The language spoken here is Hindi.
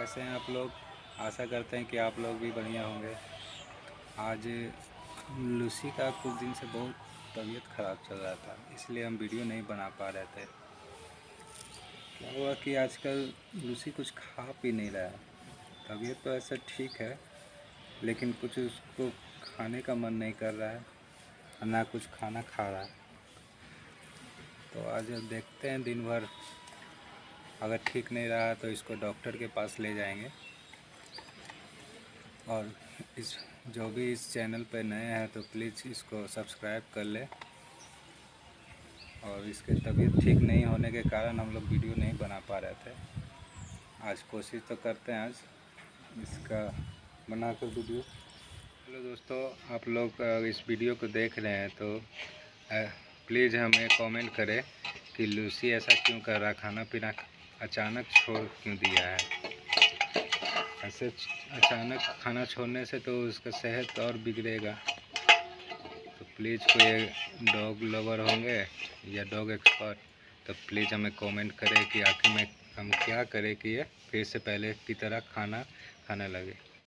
कैसे हैं आप लोग। आशा करते हैं कि आप लोग भी बढ़िया होंगे। आज लूसी का कुछ दिन से बहुत तबीयत ख़राब चल रहा था, इसलिए हम वीडियो नहीं बना पा रहे थे। क्या हुआ कि आजकल लूसी कुछ खा पी नहीं रहा। तबीयत तो ऐसा ठीक है, लेकिन कुछ उसको खाने का मन नहीं कर रहा है और ना कुछ खाना खा रहा है। तो आज हम देखते हैं दिन भर, अगर ठीक नहीं रहा तो इसको डॉक्टर के पास ले जाएंगे। और इस जो भी इस चैनल पर नए हैं तो प्लीज़ इसको सब्सक्राइब कर ले। और इसके तबीयत ठीक नहीं होने के कारण हम लोग वीडियो नहीं बना पा रहे थे। आज कोशिश तो करते हैं, आज इसका बना कर वीडियो। हेलो दोस्तों, आप लोग इस वीडियो को देख रहे हैं तो प्लीज़ हमें कमेंट करें कि लूसी ऐसा क्यों कर रहा, खाना पीना अचानक छोड़ क्यों दिया है। ऐसे अचानक खाना छोड़ने से तो उसका सेहत और बिगड़ेगा। तो प्लीज़ कोई डॉग लवर होंगे या डॉग एक्सपर्ट तो प्लीज़ हमें कमेंट करें कि आखिर में हम क्या करें कि ये फिर से पहले की तरह खाना खाने लगे।